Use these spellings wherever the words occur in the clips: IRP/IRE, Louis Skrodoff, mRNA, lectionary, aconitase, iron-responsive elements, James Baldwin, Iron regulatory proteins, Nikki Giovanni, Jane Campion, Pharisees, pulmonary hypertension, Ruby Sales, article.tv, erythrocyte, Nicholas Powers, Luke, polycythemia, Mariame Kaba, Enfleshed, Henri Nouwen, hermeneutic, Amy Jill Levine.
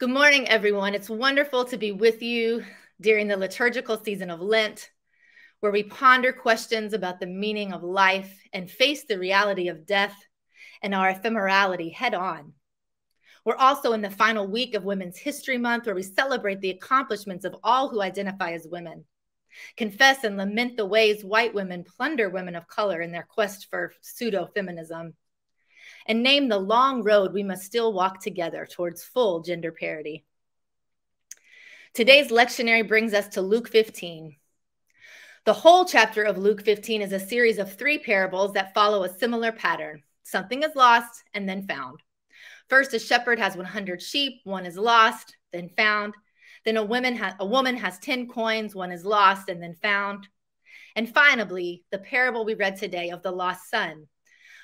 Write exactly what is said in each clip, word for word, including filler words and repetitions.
Good morning, everyone. It's wonderful to be with you during the liturgical season of Lent, where we ponder questions about the meaning of life and face the reality of death and our ephemerality head on. We're also in the final week of Women's History Month, where we celebrate the accomplishments of all who identify as women, confess and lament the ways white women plunder women of color in their quest for pseudo-feminism, and name the long road we must still walk together towards full gender parity. Today's lectionary brings us to Luke fifteen. The whole chapter of Luke fifteen is a series of three parables that follow a similar pattern. Something is lost and then found. First, a shepherd has one hundred sheep, one is lost, then found. Then a woman, ha a woman has ten coins, one is lost and then found. And finally, the parable we read today of the lost son,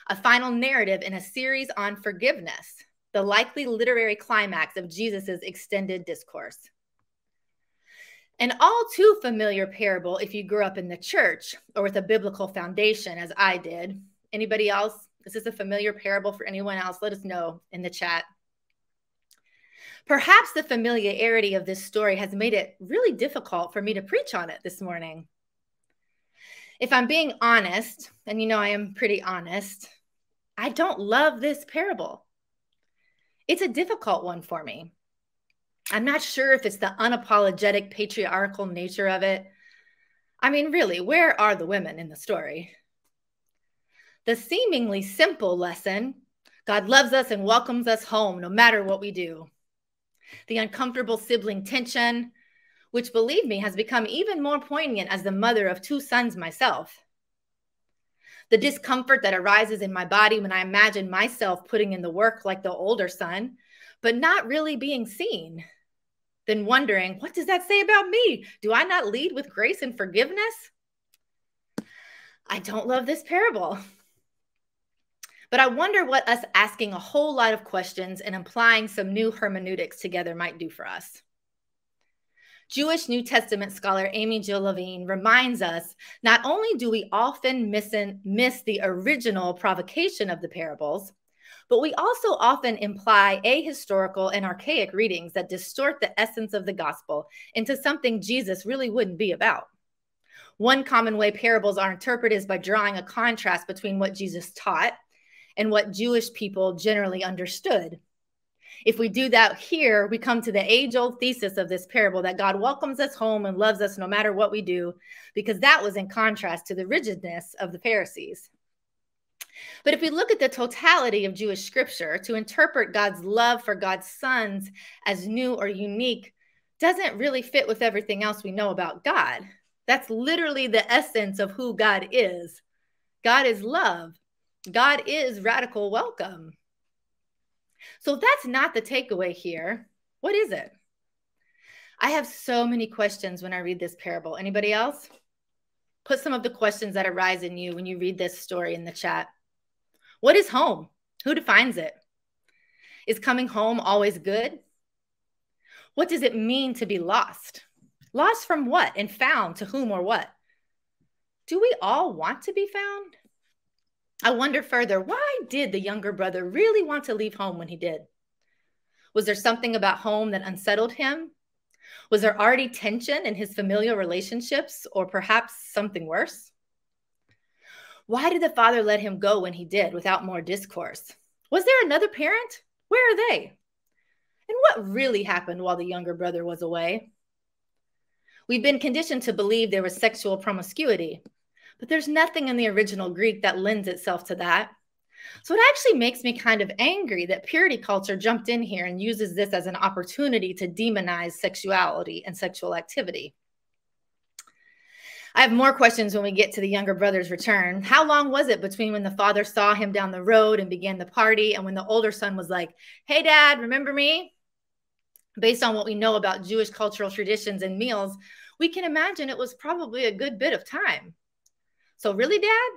a final narrative in a series on forgiveness, the likely literary climax of Jesus's extended discourse. An all too familiar parable if you grew up in the church or with a biblical foundation, as I did. Anybody else? Is this a familiar parable for anyone else? Let us know in the chat. Perhaps the familiarity of this story has made it really difficult for me to preach on it this morning. If I'm being honest, and you know I am pretty honest, I don't love this parable. It's a difficult one for me. I'm not sure if it's the unapologetic patriarchal nature of it. I mean, really, where are the women in the story? The seemingly simple lesson, God loves us and welcomes us home no matter what we do. The uncomfortable sibling tension, which, believe me, has become even more poignant as the mother of two sons myself. The discomfort that arises in my body when I imagine myself putting in the work like the older son, but not really being seen. Then wondering, what does that say about me? Do I not lead with grace and forgiveness? I don't love this parable. But I wonder what us asking a whole lot of questions and applying some new hermeneutics together might do for us. Jewish New Testament scholar Amy Jill Levine reminds us, not only do we often miss, miss the original provocation of the parables, but we also often imply ahistorical and archaic readings that distort the essence of the gospel into something Jesus really wouldn't be about. One common way parables are interpreted is by drawing a contrast between what Jesus taught and what Jewish people generally understood. If we do that here, we come to the age-old thesis of this parable that God welcomes us home and loves us no matter what we do, because that was in contrast to the rigidness of the Pharisees. But if we look at the totality of Jewish scripture, to interpret God's love for God's sons as new or unique doesn't really fit with everything else we know about God. That's literally the essence of who God is. God is love. God is radical welcome. So that's not the takeaway here. What is it? I have so many questions when I read this parable. Anybody else? Put some of the questions that arise in you when you read this story in the chat. What is home? Who defines it? Is coming home always good? What does it mean to be lost? Lost from what and found to whom or what? Do we all want to be found? I wonder further, why did the younger brother really want to leave home when he did? Was there something about home that unsettled him? Was there already tension in his familial relationships, or perhaps something worse? Why did the father let him go when he did without more discourse? Was there another parent? Where are they? And what really happened while the younger brother was away? We've been conditioned to believe there was sexual promiscuity, but there's nothing in the original Greek that lends itself to that. So it actually makes me kind of angry that purity culture jumped in here and uses this as an opportunity to demonize sexuality and sexual activity. I have more questions when we get to the younger brother's return. How long was it between when the father saw him down the road and began the party and when the older son was like, hey, Dad, remember me? Based on what we know about Jewish cultural traditions and meals, we can imagine it was probably a good bit of time. So really, Dad,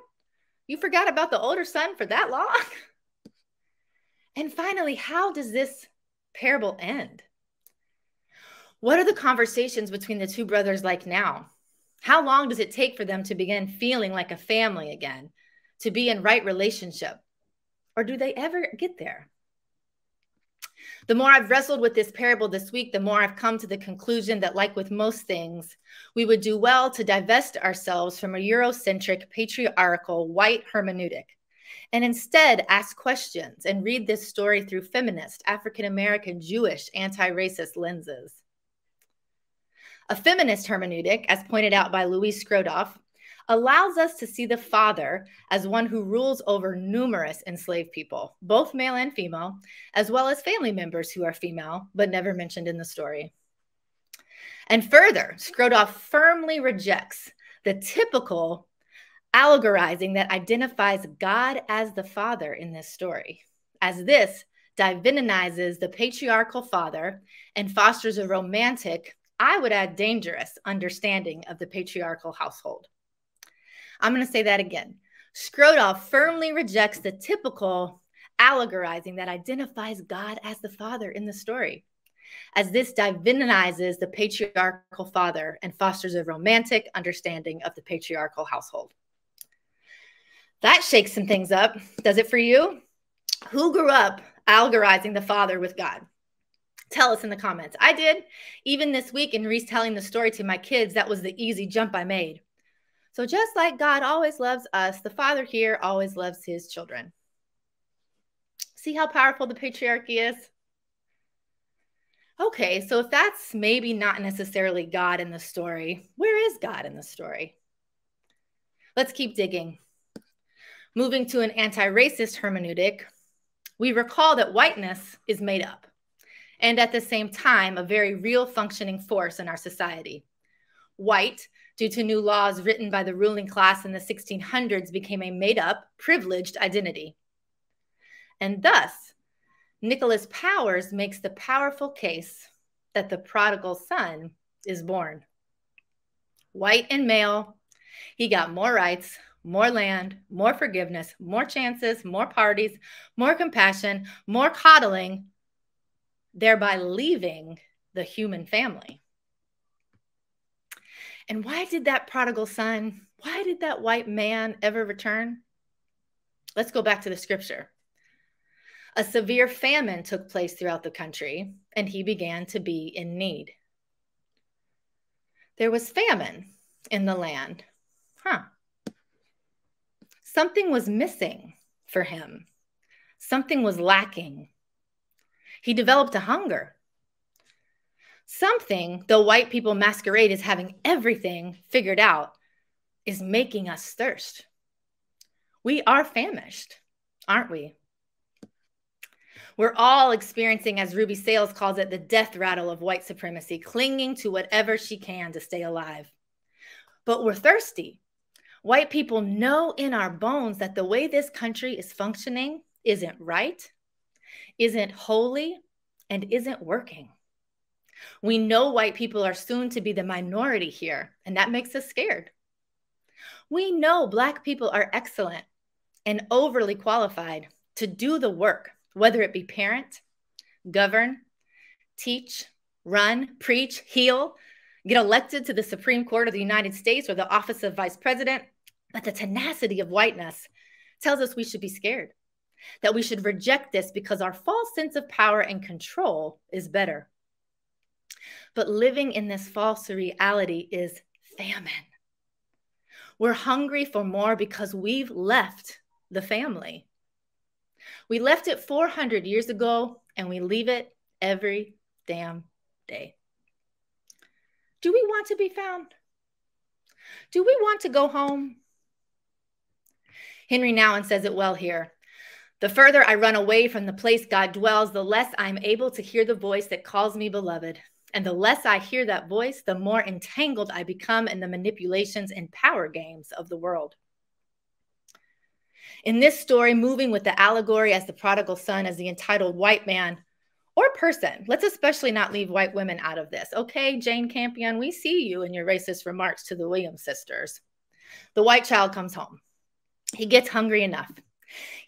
you forgot about the older son for that long? And finally, how does this parable end? What are the conversations between the two brothers like now? How long does it take for them to begin feeling like a family again, to be in right relationship? Or do they ever get there? The more I've wrestled with this parable this week, the more I've come to the conclusion that, like with most things, we would do well to divest ourselves from a Eurocentric, patriarchal, white hermeneutic, and instead ask questions and read this story through feminist, African-American, Jewish, anti-racist lenses. A feminist hermeneutic, as pointed out by Louis Skrodoff, allows us to see the father as one who rules over numerous enslaved people, both male and female, as well as family members who are female, but never mentioned in the story. And further, Skrodoff firmly rejects the typical allegorizing that identifies God as the father in this story, as this divinizes the patriarchal father and fosters a romantic, I would add dangerous, understanding of the patriarchal household. I'm going to say that again. Skrodoff firmly rejects the typical allegorizing that identifies God as the father in the story, as this divinizes the patriarchal father and fosters a romantic understanding of the patriarchal household. That shakes some things up. Does it for you? Who grew up allegorizing the father with God? Tell us in the comments. I did. Even this week in retelling the story to my kids, that was the easy jump I made. So just like God always loves us, the father here always loves his children. See how powerful the patriarchy is? Okay, so if that's maybe not necessarily God in the story, where is God in the story? Let's keep digging. Moving to an anti-racist hermeneutic, we recall that whiteness is made up and at the same time a very real functioning force in our society. White, due to new laws written by the ruling class in the sixteen hundreds, became a made-up, privileged identity. And thus, Nicholas Powers makes the powerful case that the prodigal son is born. White and male, he got more rights, more land, more forgiveness, more chances, more parties, more compassion, more coddling, thereby leaving the human family. And why did that prodigal son, why did that white man ever return? Let's go back to the scripture. A severe famine took place throughout the country, and he began to be in need. There was famine in the land. Huh. Something was missing for him. Something was lacking. He developed a hunger. Something, though white people masquerade as having everything figured out, is making us thirst. We are famished, aren't we? We're all experiencing, as Ruby Sales calls it, the death rattle of white supremacy, clinging to whatever she can to stay alive. But we're thirsty. White people know in our bones that the way this country is functioning isn't right, isn't holy, and isn't working. We know white people are soon to be the minority here, and that makes us scared. We know Black people are excellent and overly qualified to do the work, whether it be parent, govern, teach, run, preach, heal, get elected to the Supreme Court of the United States or the office of Vice President. But the tenacity of whiteness tells us we should be scared, that we should reject this because our false sense of power and control is better. But living in this false reality is famine. We're hungry for more because we've left the family. We left it four hundred years ago, and we leave it every damn day. Do we want to be found? Do we want to go home? Henri Nouwen says it well here. The further I run away from the place God dwells, the less I'm able to hear the voice that calls me beloved. And the less I hear that voice, the more entangled I become in the manipulations and power games of the world. In this story, moving with the allegory as the prodigal son, as the entitled white man or person, let's especially not leave white women out of this. Okay, Jane Campion, we see you in your racist remarks to the Williams sisters. The white child comes home. He gets hungry enough.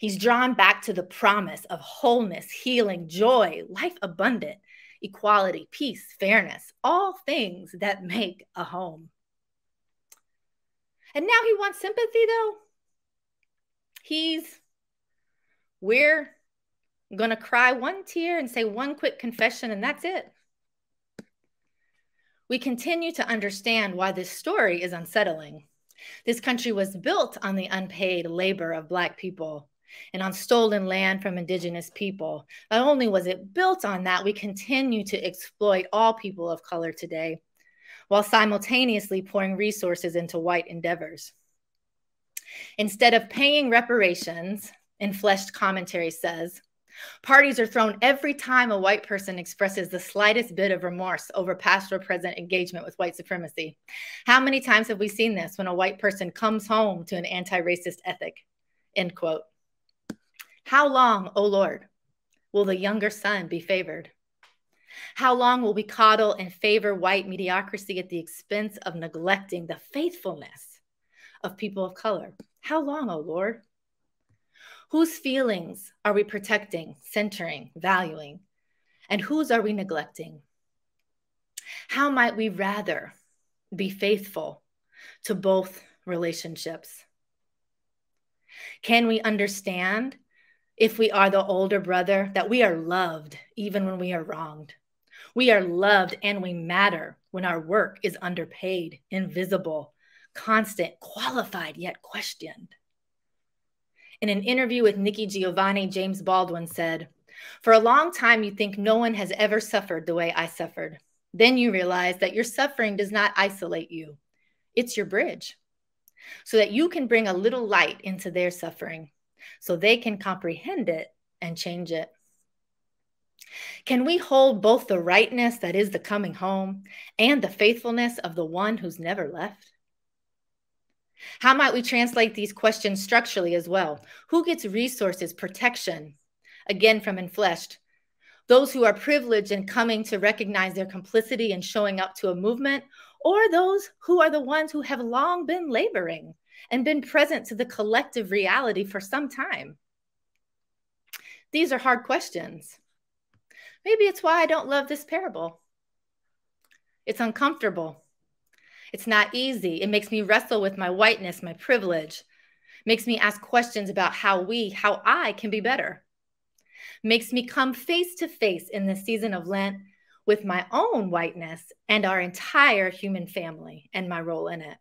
He's drawn back to the promise of wholeness, healing, joy, life abundant, equality, peace, fairness, all things that make a home. And now he wants sympathy, though. He's, we're I'm going to cry one tear and say one quick confession, and that's it. We continue to understand why this story is unsettling. This country was built on the unpaid labor of Black people and on stolen land from Indigenous people. Not only was it built on that, we continue to exploit all people of color today, while simultaneously pouring resources into white endeavors. Instead of paying reparations, Enfleshed Commentary says, parties are thrown every time a white person expresses the slightest bit of remorse over past or present engagement with white supremacy. How many times have we seen this when a white person comes home to an anti-racist ethic? End quote. How long, O Lord, will the younger son be favored? How long will we coddle and favor white mediocrity at the expense of neglecting the faithfulness of people of color? How long, O Lord? Whose feelings are we protecting, centering, valuing, and whose are we neglecting? How might we rather be faithful to both relationships? Can we understand, if we are the older brother, that we are loved even when we are wronged? We are loved and we matter when our work is underpaid, invisible, constant, qualified, yet questioned. In an interview with Nikki Giovanni, James Baldwin said, "For a long time, you think no one has ever suffered the way I suffered. Then you realize that your suffering does not isolate you. It's your bridge, so that you can bring a little light into their suffering, so they can comprehend it and change it." Can we hold both the rightness that is the coming home and the faithfulness of the one who's never left? How might we translate these questions structurally as well? Who gets resources, protection, again from Enfleshed? Those who are privileged and coming to recognize their complicity and showing up to a movement, or those who are the ones who have long been laboring and been present to the collective reality for some time? These are hard questions. Maybe it's why I don't love this parable. It's uncomfortable. It's not easy. It makes me wrestle with my whiteness, my privilege. It makes me ask questions about how we, how I can be better. It makes me come face to face in this season of Lent with my own whiteness and our entire human family and my role in it.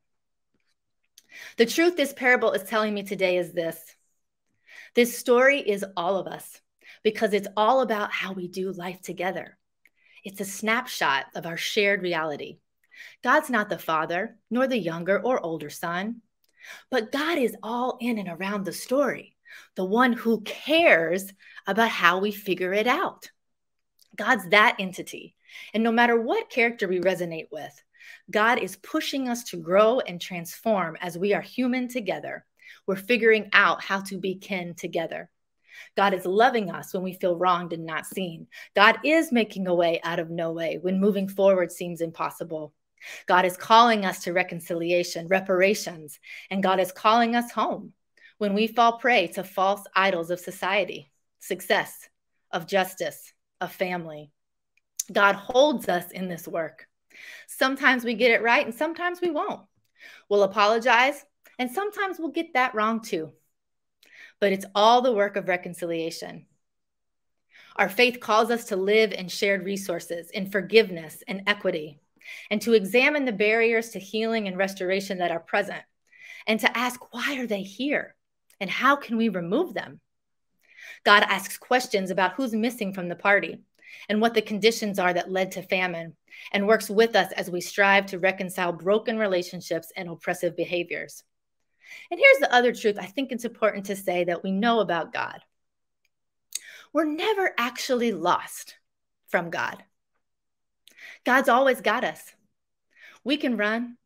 The truth this parable is telling me today is this. This story is all of us because it's all about how we do life together. It's a snapshot of our shared reality. God's not the father, nor the younger or older son, but God is all in and around the story, the one who cares about how we figure it out. God's that entity. And no matter what character we resonate with, God is pushing us to grow and transform as we are human together. We're figuring out how to be kin together. God is loving us when we feel wronged and not seen. God is making a way out of no way when moving forward seems impossible. God is calling us to reconciliation, reparations, and God is calling us home when we fall prey to false idols of society, success, of justice, of family. God holds us in this work. Sometimes we get it right and sometimes we won't. We'll apologize and sometimes we'll get that wrong too. But it's all the work of reconciliation. Our faith calls us to live in shared resources, in forgiveness and equity, and to examine the barriers to healing and restoration that are present, and to ask, why are they here? And how can we remove them? God asks questions about who's missing from the party and what the conditions are that led to famine, and works with us as we strive to reconcile broken relationships and oppressive behaviors. And here's the other truth I think it's important to say that we know about God. We're never actually lost from God. God's always got us. We can run,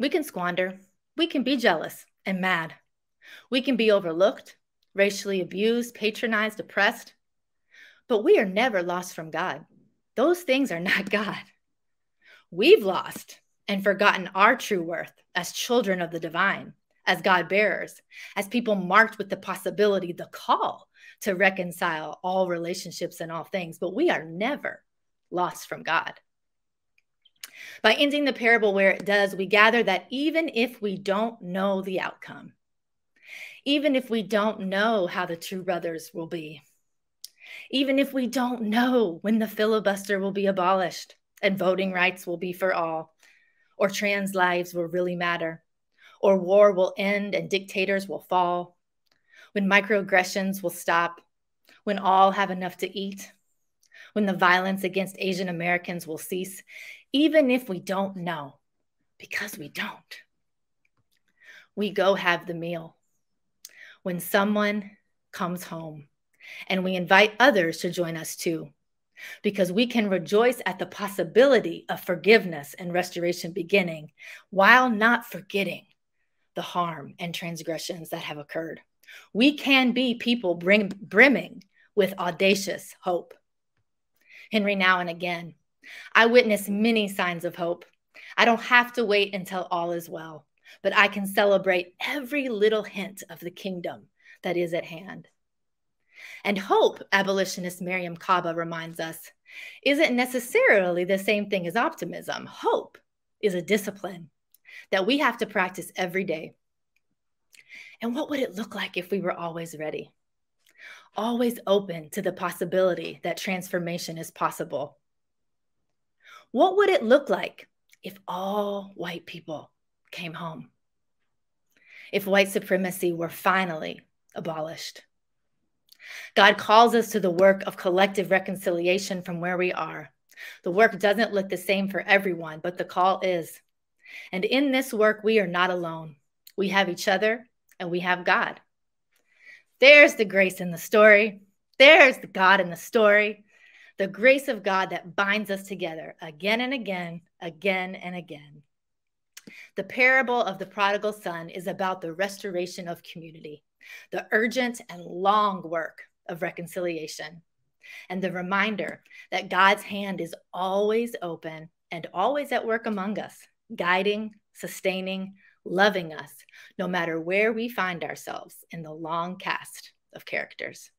we can squander, we can be jealous and mad. We can be overlooked, racially abused, patronized, oppressed. But we are never lost from God. Those things are not God. We've lost and forgotten our true worth as children of the divine, as God bearers, as people marked with the possibility, the call to reconcile all relationships and all things. But we are never lost from God. By ending the parable where it does, we gather that even if we don't know the outcome, even if we don't know how the true brothers will be, even if we don't know when the filibuster will be abolished and voting rights will be for all, or trans lives will really matter, or war will end and dictators will fall, when microaggressions will stop, when all have enough to eat, when the violence against Asian Americans will cease, even if we don't know, because we don't. We go have the meal when someone comes home, and we invite others to join us too, because we can rejoice at the possibility of forgiveness and restoration beginning, while not forgetting the harm and transgressions that have occurred. We can be people brim brimming with audacious hope. Henri Nouwen again. I witness many signs of hope. I don't have to wait until all is well, but I can celebrate every little hint of the kingdom that is at hand. And hope, abolitionist Mariame Kaba reminds us, isn't necessarily the same thing as optimism. Hope is a discipline that we have to practice every day. And what would it look like if we were always ready? Always open to the possibility that transformation is possible. What would it look like if all white people came home? If white supremacy were finally abolished? God calls us to the work of collective reconciliation from where we are. The work doesn't look the same for everyone, but the call is. And in this work, we are not alone. We have each other and we have God. There's the grace in the story. There's the God in the story. The grace of God that binds us together again and again, again and again. The parable of the prodigal son is about the restoration of community, the urgent and long work of reconciliation, and the reminder that God's hand is always open and always at work among us, guiding, sustaining, loving us, no matter where we find ourselves in the long cast of characters.